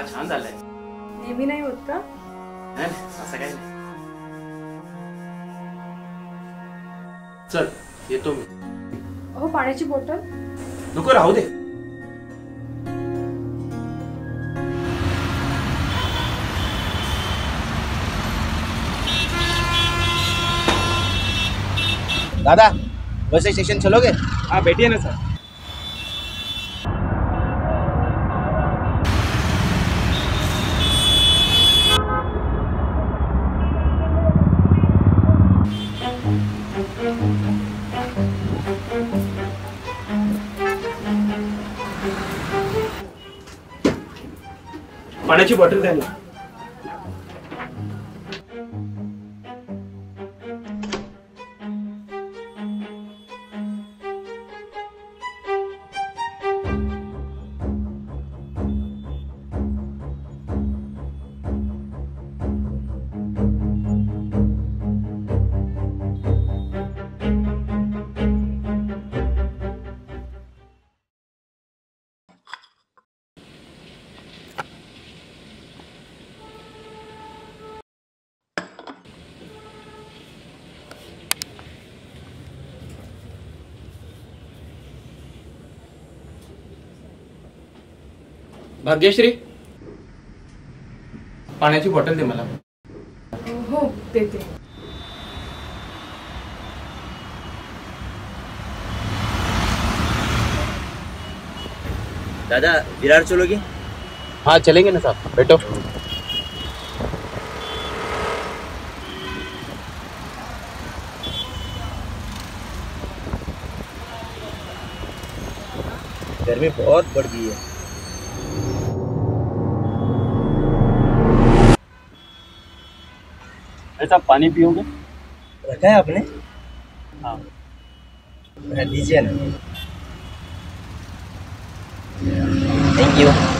चहा छान झालाय. नेहमी नाही होत का? नाही असं काही नाही. चल येतो मी. अहो पाण्याची बॉटल नको, राहू दे. दादा बस स्टेशन चलोगे? हाँ बैठिए ना सर. पाण्याची बॉटल द्या ना. भग्येश्री पाण्याची बॉटल दे मला. हो देते. दादा विरार चलोगे? हाँ चलेंगे ना साहब, बैठो. गर्मी बहुत बढ़ गई है. ऐसा पानी पियोगे? रखा है आपने? हाँ दीजिए ना. Thank you.